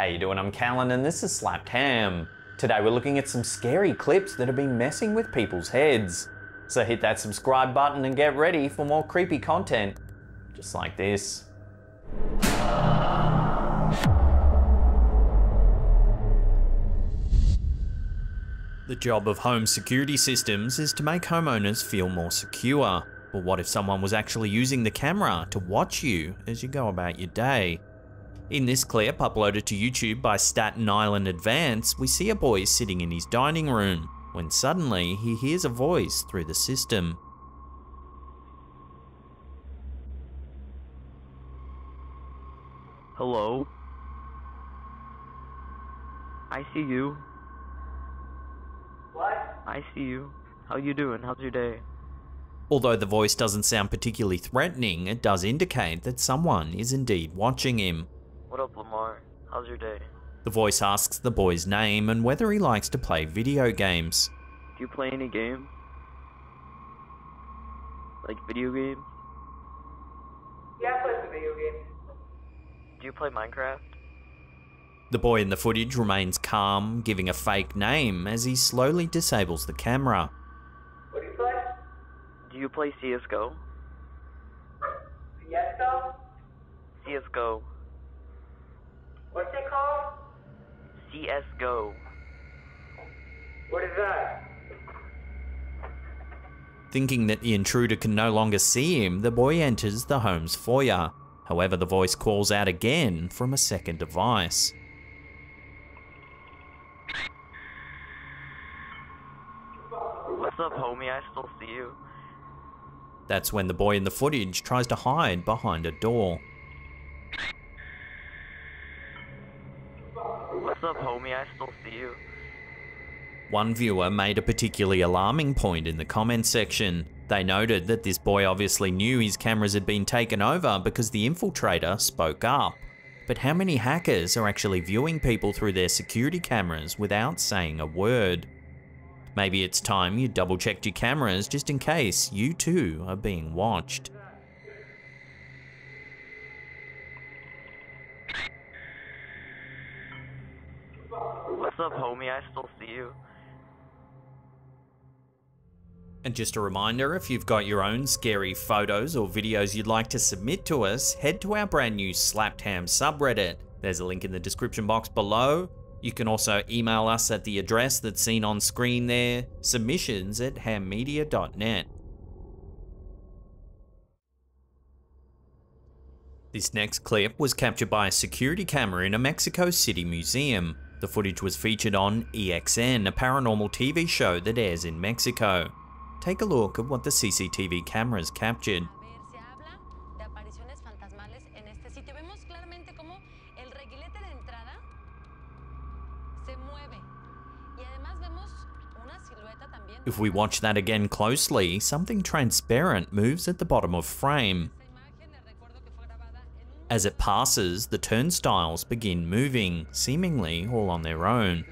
How you doing? I'm Callan and this is Slapped Ham. Today we're looking at some scary clips that have been messing with people's heads. So hit that subscribe button and get ready for more creepy content, just like this. The job of home security systems is to make homeowners feel more secure. But what if someone was actually using the camera to watch you as you go about your day? In this clip, uploaded to YouTube by Staten Island Advance, we see a boy sitting in his dining room, when suddenly he hears a voice through the system. Hello? I see you. What? I see you. How you doing? How's your day? Although the voice doesn't sound particularly threatening, it does indicate that someone is indeed watching him. What up, Lamar? How's your day? The voice asks the boy's name and whether he likes to play video games. Do you play any games? Like video games? Yeah, I play some video games. Do you play Minecraft? The boy in the footage remains calm, giving a fake name as he slowly disables the camera. What do you play? Do you play CS:GO? CS:GO? CS:GO. What's it called? CS:GO. What is that? Thinking that the intruder can no longer see him, the boy enters the home's foyer. However, the voice calls out again from a second device. What's up, homie? I still see you. That's when the boy in the footage tries to hide behind a door. What's up, homie? I still see you. One viewer made a particularly alarming point in the comments section. They noted that this boy obviously knew his cameras had been taken over because the infiltrator spoke up. But how many hackers are actually viewing people through their security cameras without saying a word? Maybe it's time you double-checked your cameras just in case you too are being watched. What's up, homie? I still see you. And just a reminder, if you've got your own scary photos or videos you'd like to submit to us, head to our brand new Slapped Ham subreddit. There's a link in the description box below. You can also email us at the address that's seen on screen there, submissions@hammedia.net. This next clip was captured by a security camera in a Mexico City museum. The footage was featured on EXN, a paranormal TV show that airs in Mexico. Take a look at what the CCTV cameras captured. If we watch that again closely, something transparent moves at the bottom of frame. As it passes, the turnstiles begin moving, seemingly all on their own.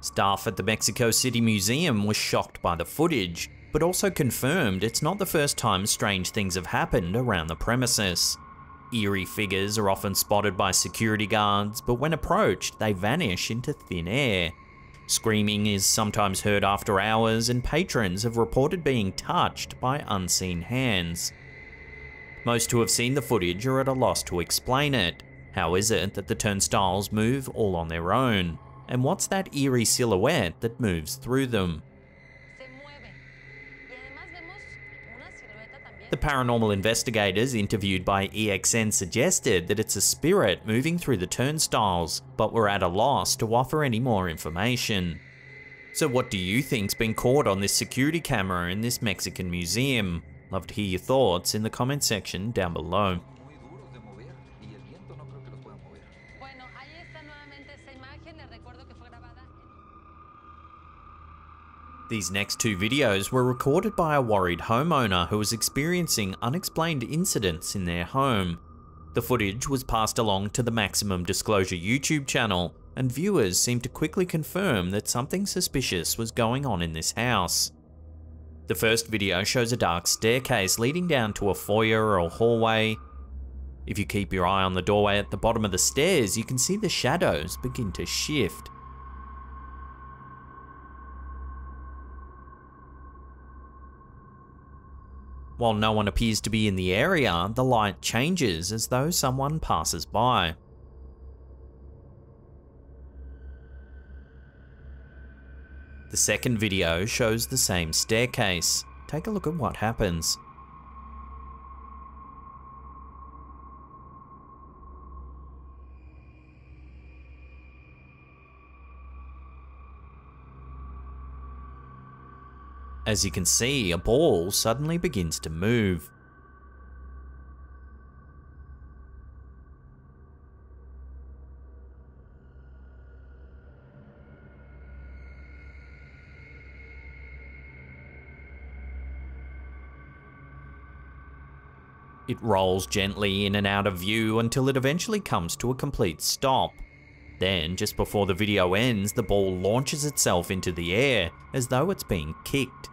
Staff at the Mexico City Museum was shocked by the footage, but also confirmed it's not the first time strange things have happened around the premises. Eerie figures are often spotted by security guards, but when approached, they vanish into thin air. Screaming is sometimes heard after hours, and patrons have reported being touched by unseen hands. Most who have seen the footage are at a loss to explain it. How is it that the turnstiles move all on their own? And what's that eerie silhouette that moves through them? The paranormal investigators interviewed by EXN suggested that it's a spirit moving through the turnstiles, but were at a loss to offer any more information. So what do you think's been caught on this security camera in this Mexican museum? Love to hear your thoughts in the comment section down below. These next two videos were recorded by a worried homeowner who was experiencing unexplained incidents in their home. The footage was passed along to the Maximum Disclosure YouTube channel, and viewers seemed to quickly confirm that something suspicious was going on in this house. The first video shows a dark staircase leading down to a foyer or hallway. If you keep your eye on the doorway at the bottom of the stairs, you can see the shadows begin to shift. While no one appears to be in the area, the light changes as though someone passes by. The second video shows the same staircase. Take a look at what happens. As you can see, a ball suddenly begins to move. It rolls gently in and out of view until it eventually comes to a complete stop. Then, just before the video ends, the ball launches itself into the air as though it's being kicked.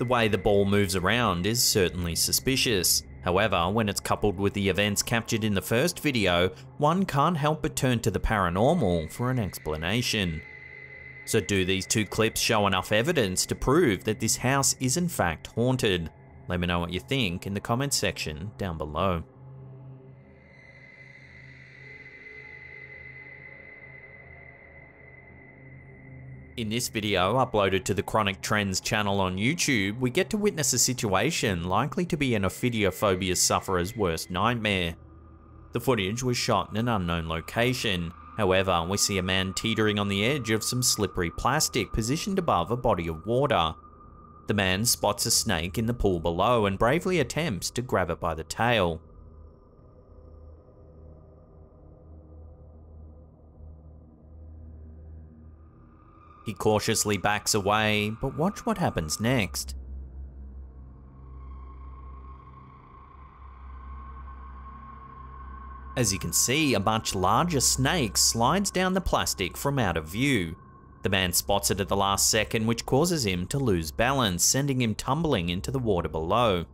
The way the ball moves around is certainly suspicious. However, when it's coupled with the events captured in the first video, one can't help but turn to the paranormal for an explanation. So do these two clips show enough evidence to prove that this house is in fact haunted? Let me know what you think in the comments section down below. In this video, uploaded to the Chronic Trends channel on YouTube, we get to witness a situation likely to be an ophidiophobia sufferer's worst nightmare. The footage was shot in an unknown location. However, we see a man teetering on the edge of some slippery plastic positioned above a body of water. The man spots a snake in the pool below and bravely attempts to grab it by the tail. He cautiously backs away, but watch what happens next. As you can see, a much larger snake slides down the plastic from out of view. The man spots it at the last second, which causes him to lose balance, sending him tumbling into the water below.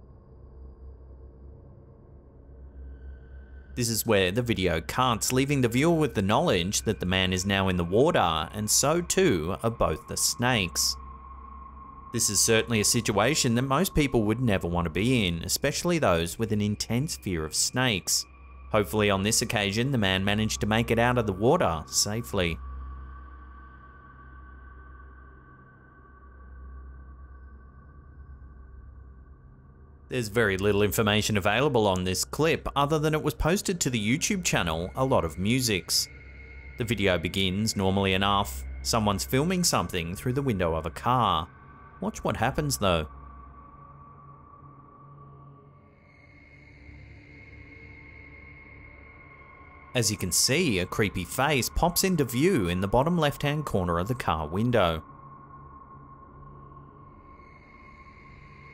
This is where the video cuts, leaving the viewer with the knowledge that the man is now in the water, and so too are both the snakes. This is certainly a situation that most people would never want to be in, especially those with an intense fear of snakes. Hopefully on this occasion, the man managed to make it out of the water safely. There's very little information available on this clip other than it was posted to the YouTube channel A Lot of Musics. The video begins normally enough. Someone's filming something through the window of a car. Watch what happens though. As you can see, a creepy face pops into view in the bottom left-hand corner of the car window.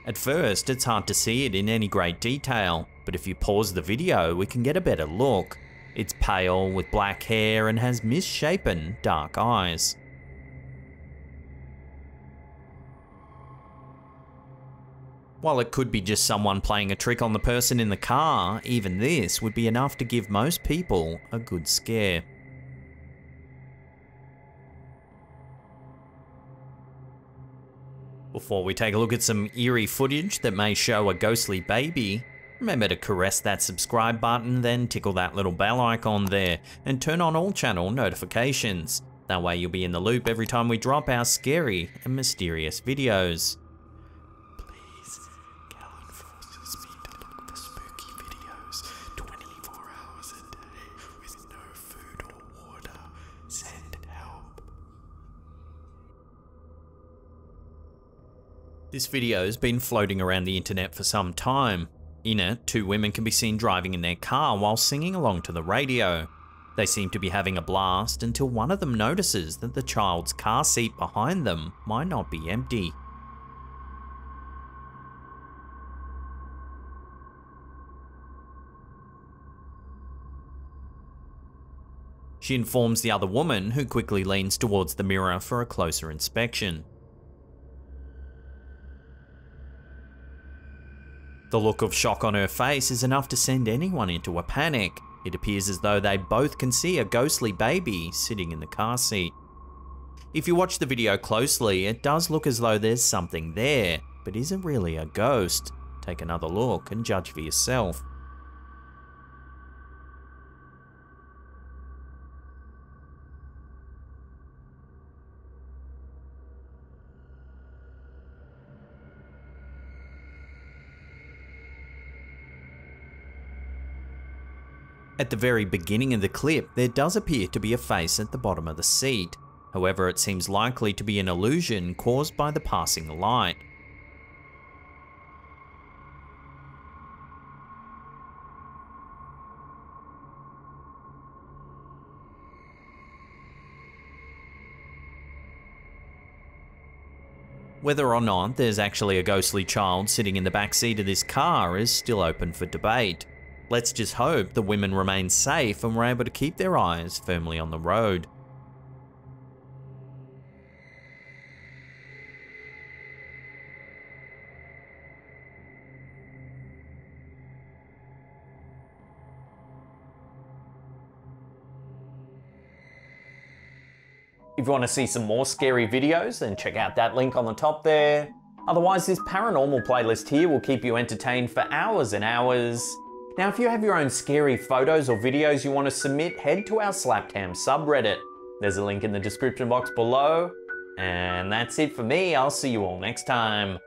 At first, it's hard to see it in any great detail, but if you pause the video, we can get a better look. It's pale, with black hair, and has misshapen dark eyes. While it could be just someone playing a trick on the person in the car, even this would be enough to give most people a good scare. Before we take a look at some eerie footage that may show a ghostly baby, remember to caress that subscribe button, then tickle that little bell icon there, and turn on all channel notifications. That way you'll be in the loop every time we drop our scary and mysterious videos. Please, Callan forces me to look for spooky videos 24 hours a day with no food or water. Send help. This video's been floating around the internet for some time. In it, two women can be seen driving in their car while singing along to the radio. They seem to be having a blast until one of them notices that the child's car seat behind them might not be empty. She informs the other woman, who quickly leans towards the mirror for a closer inspection. The look of shock on her face is enough to send anyone into a panic. It appears as though they both can see a ghostly baby sitting in the car seat. If you watch the video closely, it does look as though there's something there, but is it really a ghost? Take another look and judge for yourself. At the very beginning of the clip, there does appear to be a face at the bottom of the seat. However, it seems likely to be an illusion caused by the passing light. Whether or not there's actually a ghostly child sitting in the backseat of this car is still open for debate. Let's just hope the women remain safe and were able to keep their eyes firmly on the road. If you want to see some more scary videos, then check out that link on the top there. Otherwise, this paranormal playlist here will keep you entertained for hours and hours. Now, if you have your own scary photos or videos you want to submit, head to our Slapped Ham subreddit. There's a link in the description box below. And that's it for me. I'll see you all next time.